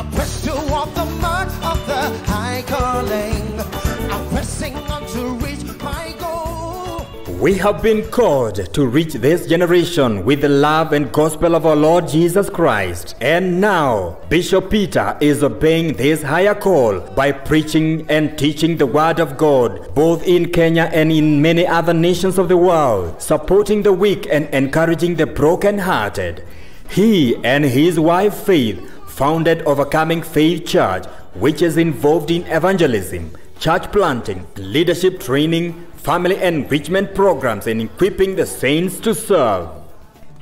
I press toward the mark of the high calling. I'm pressing on to reach my goal. We have been called to reach this generation with the love and gospel of our Lord Jesus Christ. And now, Bishop Peter is obeying this higher call by preaching and teaching the Word of God, both in Kenya and in many other nations of the world, supporting the weak and encouraging the broken-hearted. He and his wife Faith founded Overcoming Faith Church, which is involved in evangelism, church planting, leadership training, family enrichment programs, and equipping the saints to serve.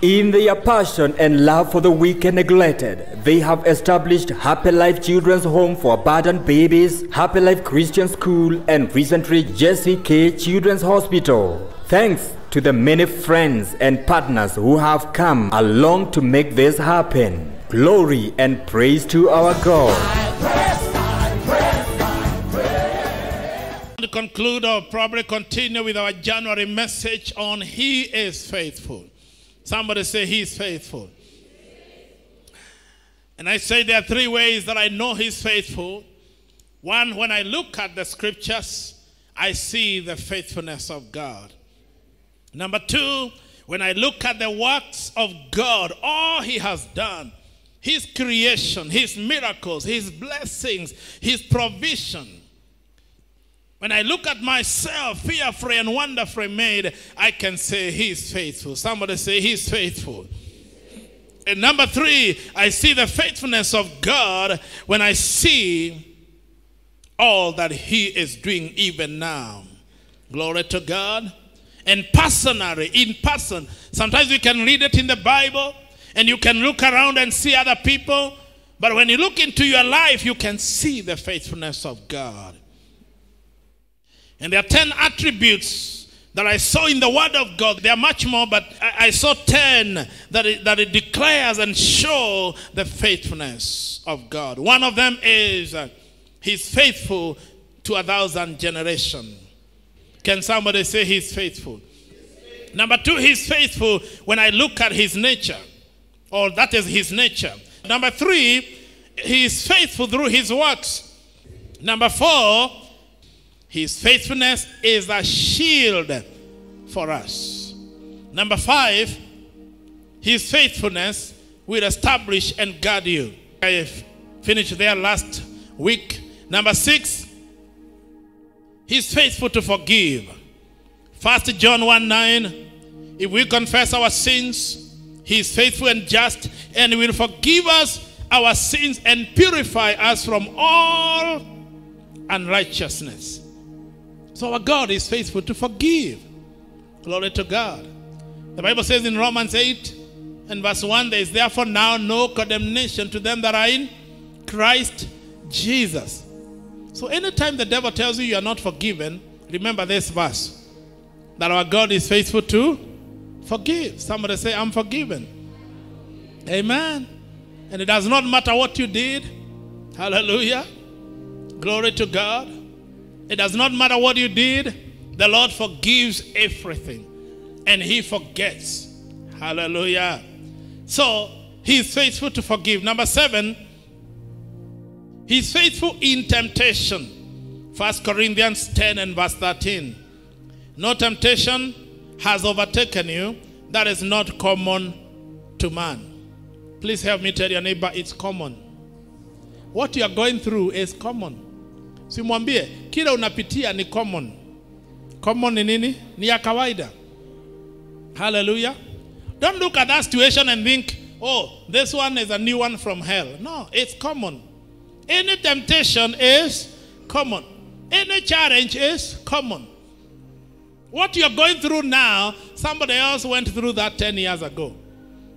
In their passion and love for the weak and neglected, they have established Happy Life Children's Home for Abandoned Babies, Happy Life Christian School, and recently Jesse K. Children's Hospital. Thanks to the many friends and partners who have come along to make this happen. Glory and praise to our God. To conclude or probably continue with our January message on He is Faithful. Somebody say He is faithful. And I say there are three ways that I know He's faithful. One, when I look at the scriptures, I see the faithfulness of God. Number two, when I look at the works of God, all He has done, His creation, His miracles, His blessings, His provision. When I look at myself, fearfully and wonderfully made, I can say He's faithful. Somebody say He's faithful. And number three, I see the faithfulness of God when I see all that He is doing even now. Glory to God. And personally, in person, sometimes you can read it in the Bible and you can look around and see other people. But when you look into your life, you can see the faithfulness of God. And there are 10 attributes that I saw in the Word of God. There are much more, but I saw 10 that it declares and show the faithfulness of God. One of them is He's faithful to a 1,000 generations. Can somebody say He's faithful? Number two, He's faithful when I look at His nature. Or that is His nature. Number three, He is faithful through His works. Number four, His faithfulness is a shield for us. Number five, His faithfulness will establish and guard you. I finished there last week. Number six, He's faithful to forgive. 1 John 1:9, if we confess our sins, He is faithful and just, and He will forgive us our sins and purify us from all unrighteousness. So our God is faithful to forgive. Glory to God. The Bible says in Romans 8:1, there is therefore now no condemnation to them that are in Christ Jesus. So anytime the devil tells you are not forgiven, remember this verse, that our God is faithful to forgive. Somebody say, I'm forgiven. Amen. And it does not matter what you did. Hallelujah. Glory to God. It does not matter what you did. The Lord forgives everything. And He forgets. Hallelujah. So He is faithful to forgive. Number seven, He's faithful in temptation. 1 Corinthians 10:13. No temptation has overtaken you that is not common to man. Please help me tell your neighbor, it's common. What you are going through is common. Simwambie, kila unapitia ni common. Common ni nini? Ni ya kawaida. Hallelujah. Don't look at that situation and think, oh, this one is a new one from hell. No, it's common. Any temptation is common. Any challenge is common. What you're going through now, somebody else went through that 10 years ago,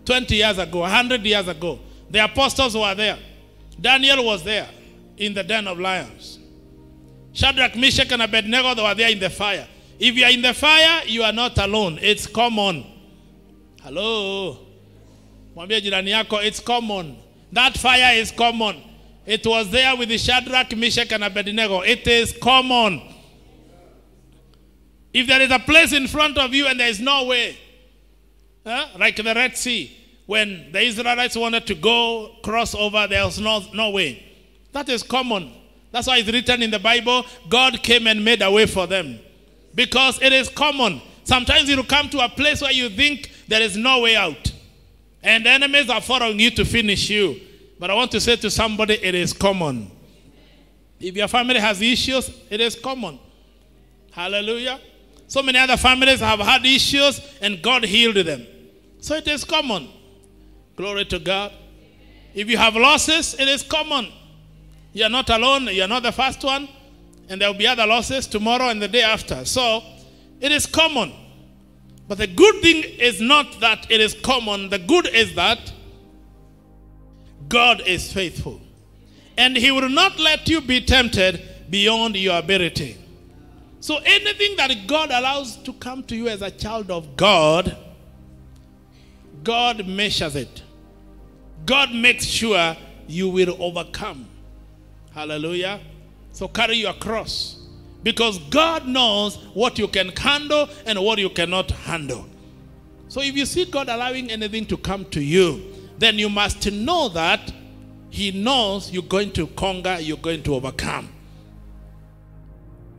20 years ago, 100 years ago. The apostles were there. Daniel was there in the den of lions. Shadrach, Meshach, and Abednego, they were there in the fire. If you are in the fire, you are not alone. It's common. Hello. Mwambie jirani yako, it's common. That fire is common. It was there with the Shadrach, Meshach, and Abednego. It is common. If there is a place in front of you and there is no way, like the Red Sea, when the Israelites wanted to go cross over, there was no way. That is common. That's why it's written in the Bible, God came and made a way for them. Because it is common. Sometimes you will come to a place where you think there is no way out. And the enemies are following you to finish you. But I want to say to somebody, it is common. If your family has issues, it is common. Hallelujah. So many other families have had issues and God healed them. So it is common. Glory to God. If you have losses, it is common. You are not alone. You are not the first one. And there will be other losses tomorrow and the day after. So it is common. But the good thing is not that it is common. The good is that God is faithful. And he will not let you be tempted beyond your ability. So anything that God allows to come to you as a child of God, God measures it. God makes sure you will overcome. Hallelujah. So carry your cross. Because God knows what you can handle and what you cannot handle. So if you see God allowing anything to come to you, then you must know that he knows you're going to conquer, you're going to overcome.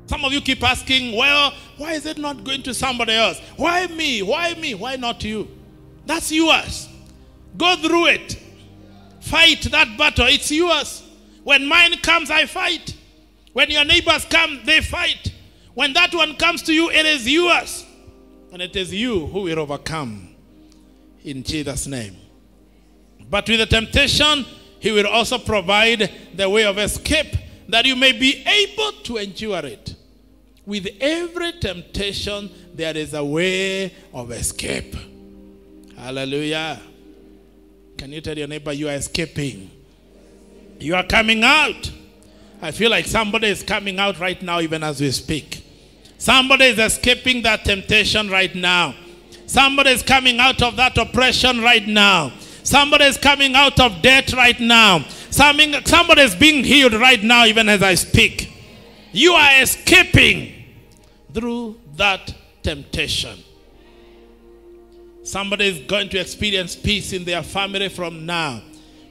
Some of you keep asking, well, why is it not going to somebody else? Why me? Why me? Why not you? That's yours. Go through it. Fight that battle. It's yours. When mine comes, I fight. When your neighbors come, they fight. When that one comes to you, it is yours. And it is you who will overcome in Jesus' name. But with the temptation, he will also provide the way of escape that you may be able to endure it. With every temptation, there is a way of escape. Hallelujah. Can you tell your neighbor you are escaping? You are coming out. I feel like somebody is coming out right now even as we speak. Somebody is escaping that temptation right now. Somebody is coming out of that oppression right now. Somebody is coming out of debt right now. Somebody is being healed right now even as I speak. You are escaping through that temptation. Somebody is going to experience peace in their family from now.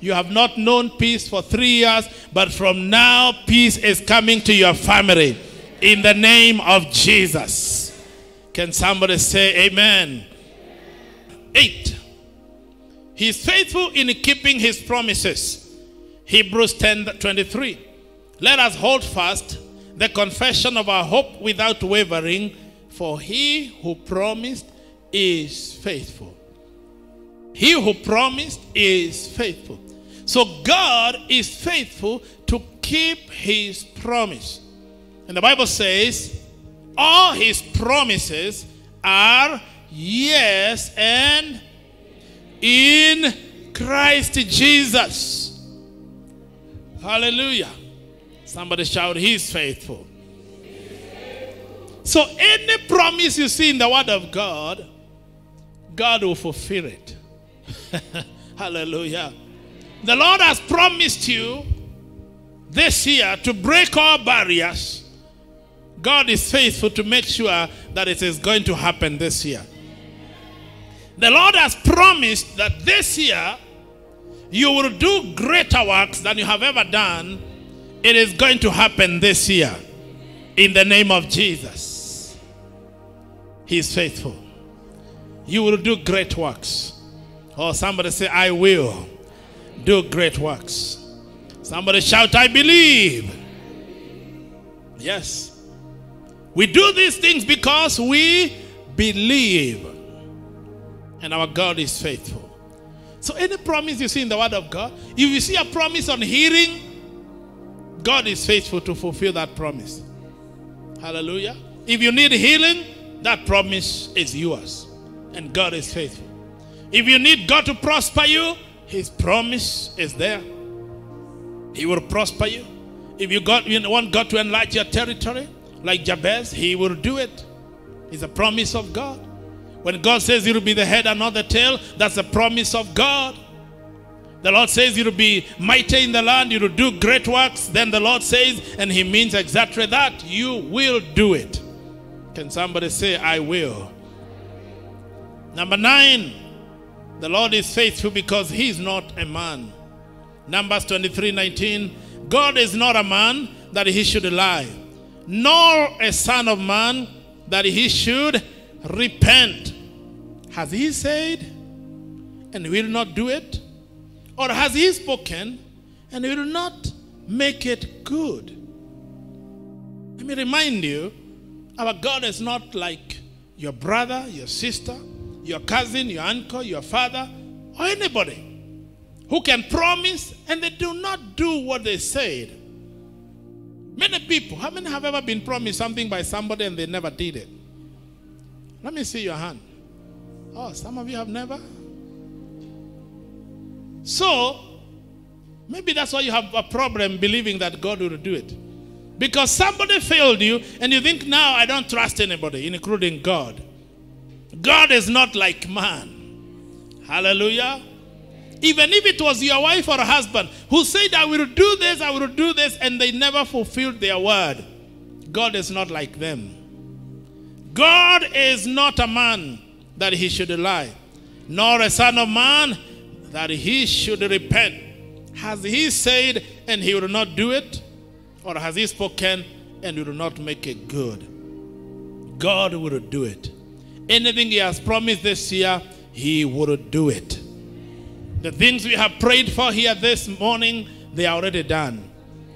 You have not known peace for 3 years, but from now peace is coming to your family in the name of Jesus. Can somebody say amen? 8. He is faithful in keeping his promises. Hebrews 10:23. Let us hold fast the confession of our hope without wavering, for he who promised is faithful. He who promised is faithful. So God is faithful to keep his promise. And the Bible says, all his promises are yes and in Christ Jesus. Hallelujah. Somebody shout, he's faithful. He's faithful. So any promise you see in the word of God, God will fulfill it. Hallelujah. The Lord has promised you this year to break all barriers. God is faithful to make sure that it is going to happen this year. The Lord has promised that this year you will do greater works than you have ever done. It is going to happen this year in the name of Jesus. He is faithful. You will do great works. Or somebody say, I will do great works. Somebody shout, I believe. Yes. We do these things because we believe. And our God is faithful. So any promise you see in the word of God, if you see a promise on healing, God is faithful to fulfill that promise. Hallelujah. If you need healing, that promise is yours. And God is faithful. If you need God to prosper you, his promise is there. He will prosper you. If you want God to enlarge your territory, like Jabez, he will do it. It's a promise of God. When God says you will be the head and not the tail, that's a promise of God. The Lord says you will be mighty in the land, you will do great works. Then the Lord says, and he means exactly that, you will do it. Can somebody say, I will? Number 9. The Lord is faithful because he is not a man. Numbers 23:19. God is not a man that he should lie, nor a son of man that he should repent. Has he said, and will not do it? Or has he spoken, and will not make it good? Let me remind you, our God is not like your brother, your sister, your cousin, your uncle, your father, or anybody who can promise and they do not do what they said. Many people, how many have ever been promised something by somebody and they never did it? Let me see your hand. Oh, some of you have never. So, maybe that's why you have a problem believing that God will do it. Because somebody failed you and you think, now I don't trust anybody, including God. God is not like man. Hallelujah. Even if it was your wife or husband who said, I will do this, and they never fulfilled their word. God is not like them. God is not a man that he should lie, nor a son of man that he should repent. Has he said, and he will not do it? Or has he spoken, and will not make it good? God will do it. Anything he has promised this year, he will do it. The things we have prayed for here this morning, they are already done.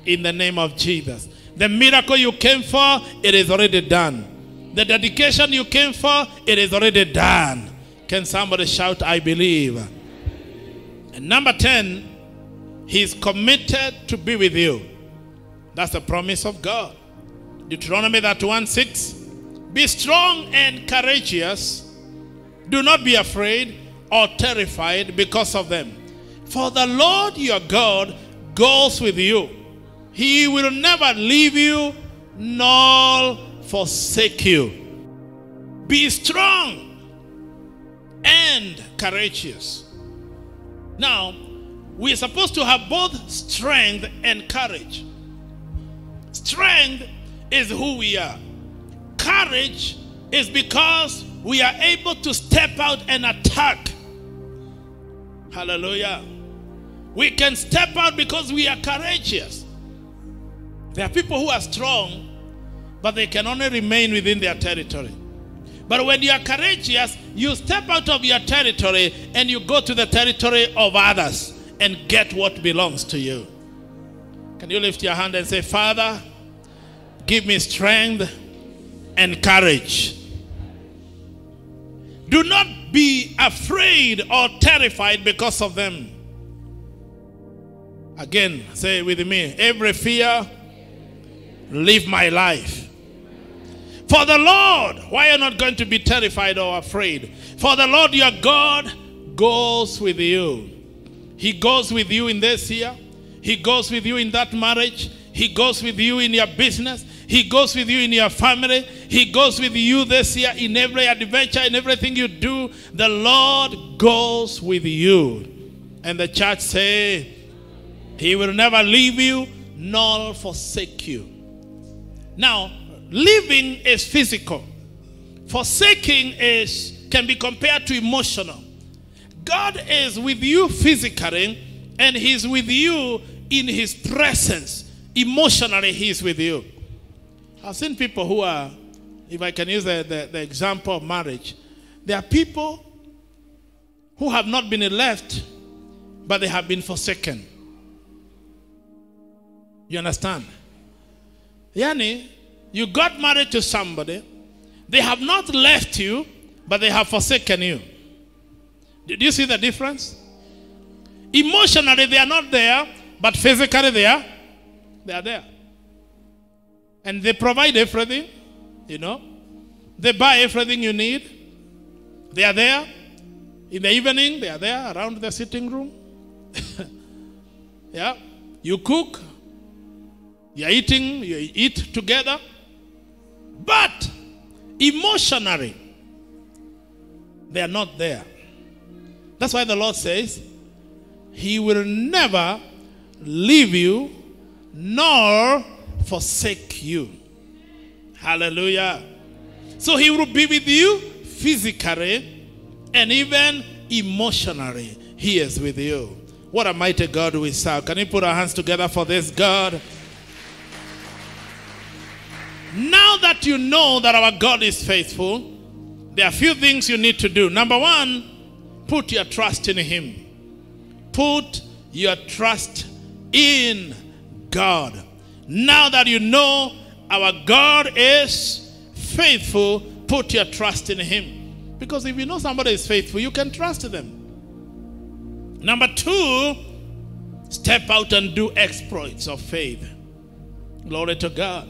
In the name of Jesus. The miracle you came for, it is already done. The dedication you came for, it is already done. Can somebody shout, I believe? And number 10, he is committed to be with you. That's the promise of God. Deuteronomy 31:6. Be strong and courageous. Do not be afraid or terrified because of them. For the Lord your God goes with you. He will never leave you nor forsake you. Be strong and courageous. Now, we are supposed to have both strength and courage. Strength is who we are. Courage is because we are able to step out and attack. Hallelujah. We can step out because we are courageous. There are people who are strong, but they can only remain within their territory. But when you are courageous, you step out of your territory and you go to the territory of others and get what belongs to you. Can you lift your hand and say, Father, give me strength and courage. Do not be afraid or terrified because of them. Again, say with me, every fear, leave my life. For the Lord, why are you not going to be terrified or afraid? For the Lord your God goes with you. He goes with you in this year. He goes with you in that marriage. He goes with you in your business. He goes with you in your family. He goes with you this year in every adventure, in everything you do. The Lord goes with you. And the church say, he will never leave you nor forsake you. Now, leaving is physical. Forsaking can be compared to emotional. God is with you physically, and he's with you in his presence. Emotionally, he's with you. I've seen people who are, if I can use the example of marriage, there are people who have not been left, but they have been forsaken. You understand? Yani, you got married to somebody, they have not left you, but they have forsaken you. Did you see the difference? Emotionally, they are not there, but physically they are there. And they provide everything, you know. They buy everything you need. They are there. In the evening, they are there around the sitting room. Yeah. You cook. You are eating. You eat together. But emotionally, they are not there. That's why the Lord says, he will never leave you nor forsake you. Hallelujah. So he will be with you physically and even emotionally He is with you. What a mighty God we serve. Can you put our hands together for this God? Now that you know that our God is faithful, there are a few things you need to do. Number one, put your trust in Him. Put your trust in God. Now that you know our God is faithful, put your trust in Him. Because if you know somebody is faithful, you can trust them. Number two, step out and do exploits of faith. Glory to God.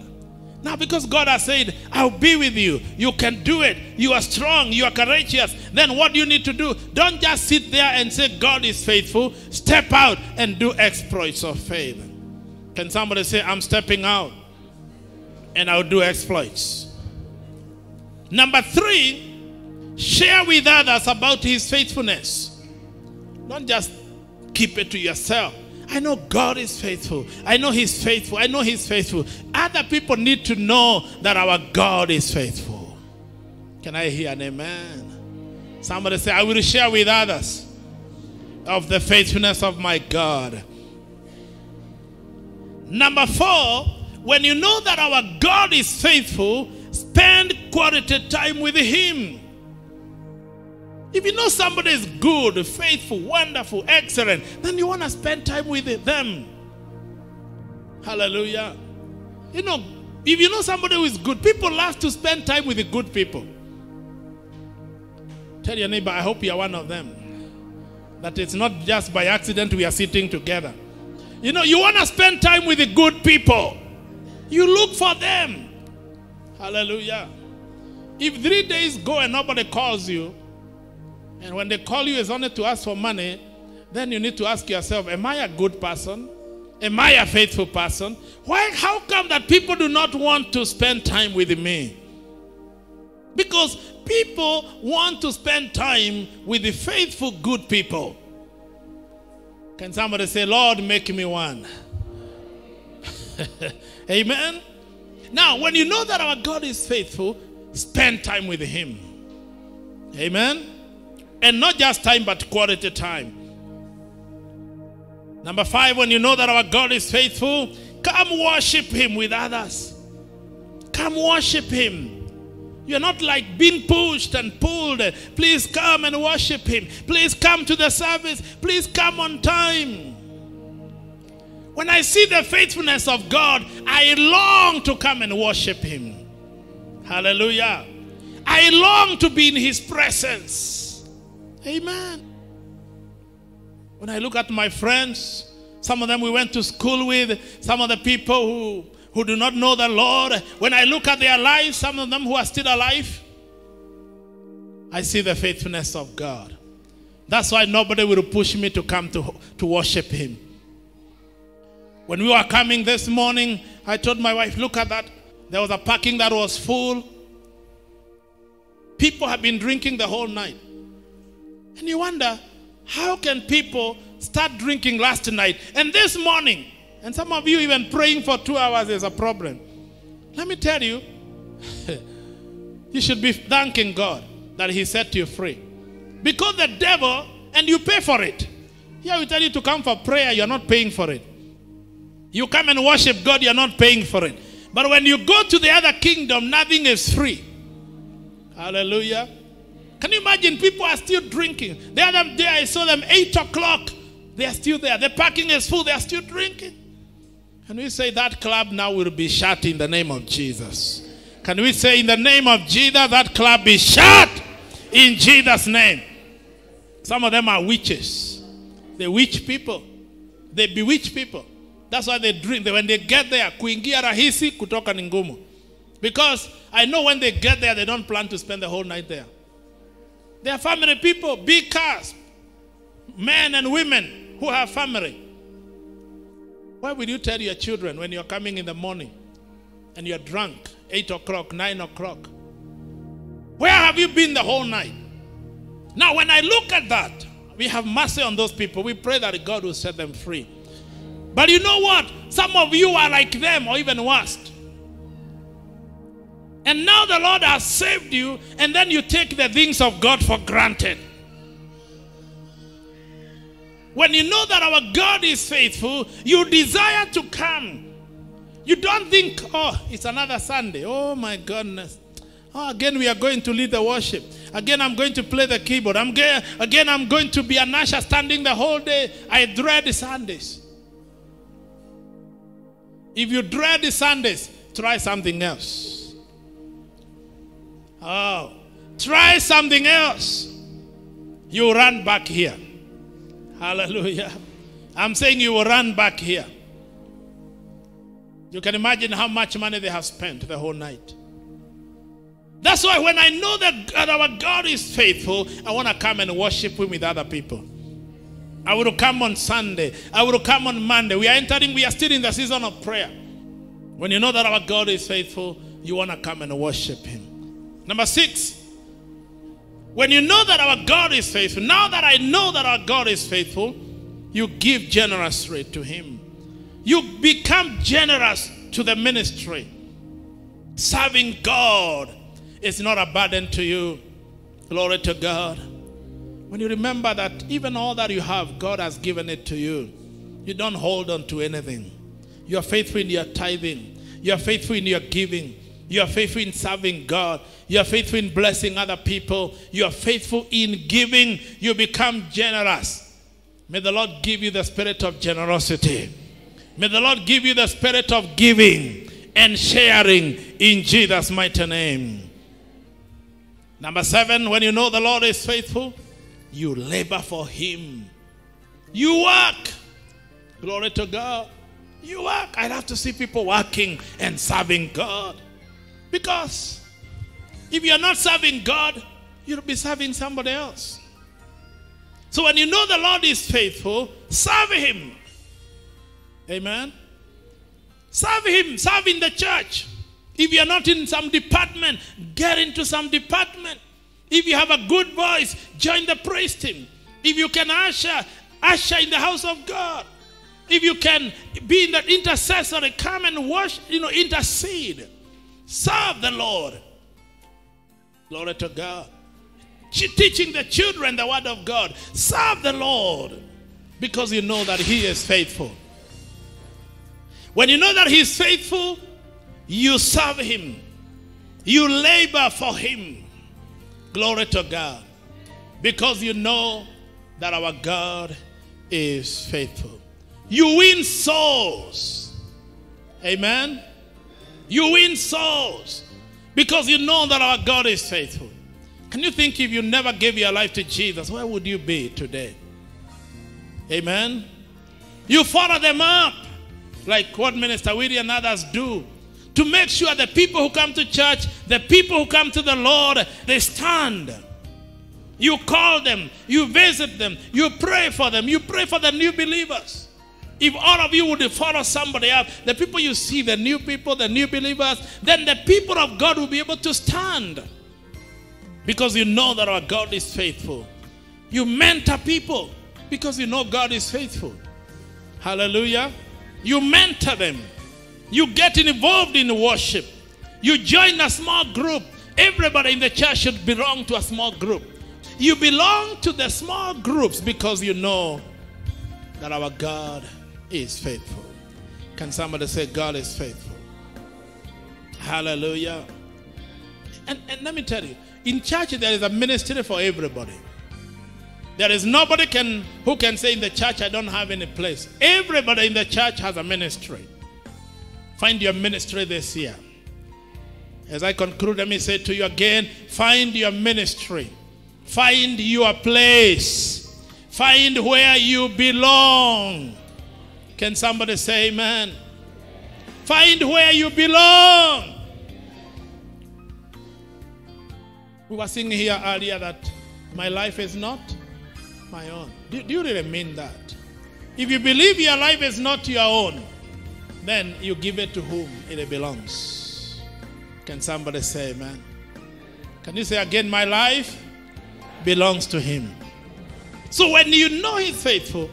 Now, because God has said, I'll be with you. You can do it. You are strong. You are courageous. Then what do you need to do? Don't just sit there and say, God is faithful. Step out and do exploits of faith. Can somebody say, I'm stepping out and I'll do exploits? Number three, share with others about His faithfulness. Don't just keep it to yourself. I know God is faithful. I know He's faithful. I know He's faithful. Other people need to know that our God is faithful. Can I hear an amen? Somebody say, I will share with others of the faithfulness of my God. Number four, when you know that our God is faithful, spend quality time with Him. If you know somebody is good, faithful, wonderful, excellent, then you want to spend time with them. Hallelujah. You know, if you know somebody who is good, people love to spend time with the good people. Tell your neighbor, I hope you are one of them. That it's not just by accident we are sitting together. You know, you want to spend time with the good people. You look for them. Hallelujah. If 3 days go and nobody calls you, and when they call you, it's only to ask for money, then you need to ask yourself, am I a good person? Am I a faithful person? Why? How come that people do not want to spend time with me? Because people want to spend time with the faithful, good people. Can somebody say, Lord, make me one? Amen? Now, when you know that our God is faithful, spend time with Him. Amen? And not just time, but quality time. Number five, when you know that our God is faithful, come worship Him with others. Come worship Him. You're not like being pushed and pulled. Please come and worship Him. Please come to the service. Please come on time. When I see the faithfulness of God, I long to come and worship Him. Hallelujah. I long to be in His presence. Amen. When I look at my friends, some of them we went to school with, some of the people who do not know the Lord, when I look at their lives, some of them who are still alive, I see the faithfulness of God. That's why nobody will push me to come to worship Him. When we were coming this morning, I told my wife, look at that. There was a parking that was full. People have been drinking the whole night. And you wonder, how can people start drinking last night and this morning? And some of you even praying for 2 hours is a problem. Let me tell you, you should be thanking God that He set you free. Because the devil, and you pay for it. Here we tell you to come for prayer, you're not paying for it. You come and worship God, you're not paying for it. But when you go to the other kingdom, nothing is free. Hallelujah. Can you imagine? People are still drinking. The other day I saw them 8 o'clock. They are still there. The parking is full. They are still drinking. Can we say that club now will be shut in the name of Jesus? Can we say in the name of Jesus, that club be shut in Jesus' name? Some of them are witches. They witch people. They bewitch people. That's why they drink. When they get there, kuingia rahisi kutoka ni ngumu. Because I know when they get there, they don't plan to spend the whole night there. They are family people, big cars, men and women who have family. Why will you tell your children when you're coming in the morning and you're drunk, 8 o'clock, 9 o'clock? Where have you been the whole night? Now, when I look at that, we have mercy on those people. We pray that God will set them free. But you know what? Some of you are like them or even worse. And now the Lord has saved you, and then you take the things of God for granted. When you know that our God is faithful, you desire to come. You don't think, oh, it's another Sunday. Oh, my goodness. Oh, again, we are going to lead the worship. Again, I'm going to play the keyboard. Again, I'm going to be an usher standing the whole day. I dread Sundays. If you dread Sundays, try something else. Oh, try something else. You run back here. Hallelujah. I'm saying you will run back here. You can imagine how much money they have spent the whole night. That's why when I know that our God is faithful, I want to come and worship Him with other people. I will come on Sunday. I will come on Monday. We are still in the season of prayer. When you know that our God is faithful, you want to come and worship Him. Number 6. When you know that our God is faithful, now that I know that our God is faithful, you give generously to Him. You become generous to the ministry. Serving God is not a burden to you. Glory to God. When you remember that even all that you have, God has given it to you. You don't hold on to anything. You are faithful in your tithing. You are faithful in your giving. You are faithful in serving God. You are faithful in blessing other people. You are faithful in giving. You become generous. May the Lord give you the spirit of generosity. May the Lord give you the spirit of giving and sharing in Jesus' mighty name. Number 7, when you know the Lord is faithful, you labor for Him. You work. Glory to God. You work. I love to see people working and serving God. Because if you're not serving God, you'll be serving somebody else. So when you know the Lord is faithful, serve Him. Amen. Serve Him. Serve in the church. If you're not in some department, get into some department. If you have a good voice, join the praise team. If you can usher, usher in the house of God. If you can be in the intercessory, come and worship, intercede. Serve the Lord. Glory to God. Teaching the children the word of God. Serve the Lord. Because you know that He is faithful. When you know that He is faithful, you serve Him. You labor for Him. Glory to God. Because you know that our God is faithful. You win souls. Amen. You win souls because you know that our God is faithful. Can you think if you never gave your life to Jesus, where would you be today? Amen. You follow them up like what Minister Willie and others do to make sure the people who come to church, the people who come to the Lord, they stand. You call them. You visit them. You pray for them. You pray for the new believers. If all of you would follow somebody up, the people you see, the new people, the new believers, then the people of God will be able to stand. Because you know that our God is faithful. You mentor people because you know God is faithful. Hallelujah. You mentor them. You get involved in worship. You join a small group. Everybody in the church should belong to a small group. You belong to the small groups because you know that our God is faithful. Can somebody say God is faithful? Hallelujah. And let me tell you, in church there is a ministry for everybody. There is nobody who can say in the church I don't have any place. Everybody in the church has a ministry. Find your ministry this year. As I conclude, let me say to you again, find your ministry. Find your place. Find where you belong. Can somebody say amen? Find where you belong. We were singing here earlier that my life is not my own. Do you really mean that? If you believe your life is not your own, then you give it to whom it belongs. Can somebody say amen? Can you say again, my life belongs to Him. So when you know He's faithful,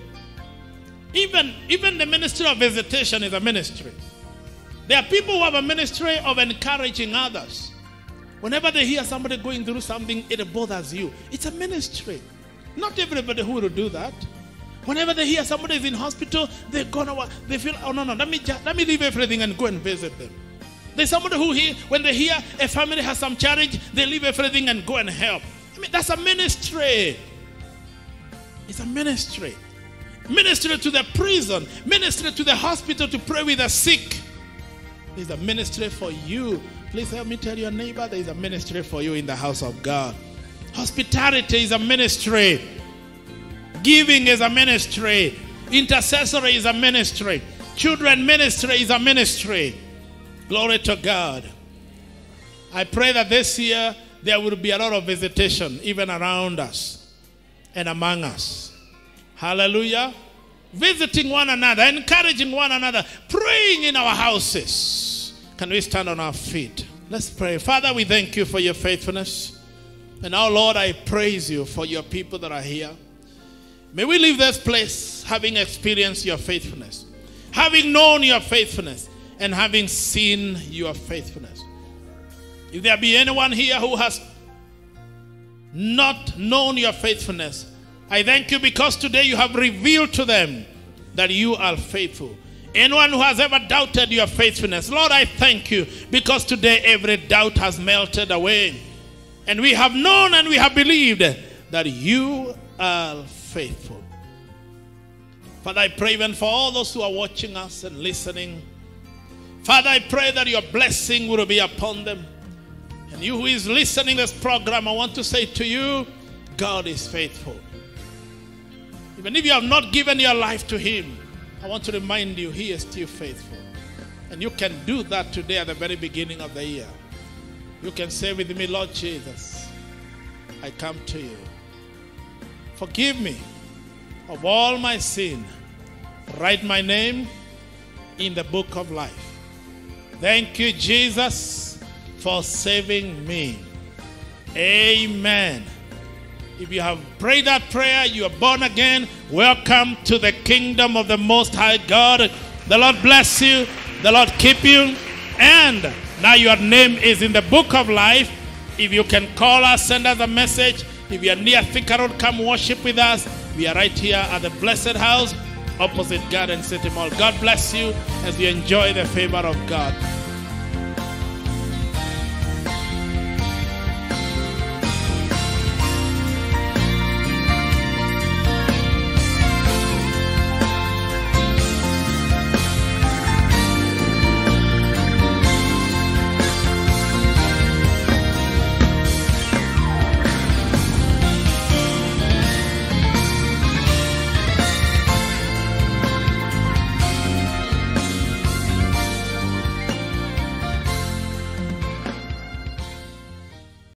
even the ministry of visitation is a ministry. There are people who have a ministry of encouraging others. Whenever they hear somebody going through something, it bothers you. It's a ministry. Not everybody who will do that. Whenever they hear somebody is in hospital, they're gonna, they feel, oh no, no, let me leave everything and go and visit them. There's somebody who here, when they hear a family has some challenge, they leave everything and go and help. I mean, that's a ministry. It's a ministry. Ministry to the prison, ministry to the hospital to pray with the sick. There's a ministry for you. Please help me tell your neighbor, there is a ministry for you in the house of God. Hospitality is a ministry. Giving is a ministry. Intercessory is a ministry. Children ministry is a ministry. Glory to God. I pray that this year there will be a lot of visitation even around us and among us. Hallelujah. Visiting one another, encouraging one another, praying in our houses. Can we stand on our feet? Let's pray. Father, we thank you for your faithfulness. And now, Lord, I praise you for your people that are here. May we leave this place having experienced your faithfulness, having known your faithfulness, and having seen your faithfulness. If there be anyone here who has not known your faithfulness, I thank you because today you have revealed to them that you are faithful. Anyone who has ever doubted your faithfulness, Lord, I thank you because today every doubt has melted away. And we have known and we have believed that you are faithful. Father, I pray even for all those who are watching us and listening. Father, I pray that your blessing will be upon them. And you who is listening this program, I want to say to you, God is faithful. Even if you have not given your life to him, I want to remind you, he is still faithful. And you can do that today at the very beginning of the year. You can say with me, Lord Jesus, I come to you. Forgive me of all my sin. Write my name in the book of life. Thank you, Jesus, for saving me. Amen. If you have prayed that prayer, you are born again. Welcome to the kingdom of the Most High God. The Lord bless you. The Lord keep you. And now your name is in the book of life. If you can call us, send us a message. If you are near Thika Road, come worship with us. We are right here at the Blessed House, opposite Garden City Mall. God bless you as you enjoy the favor of God.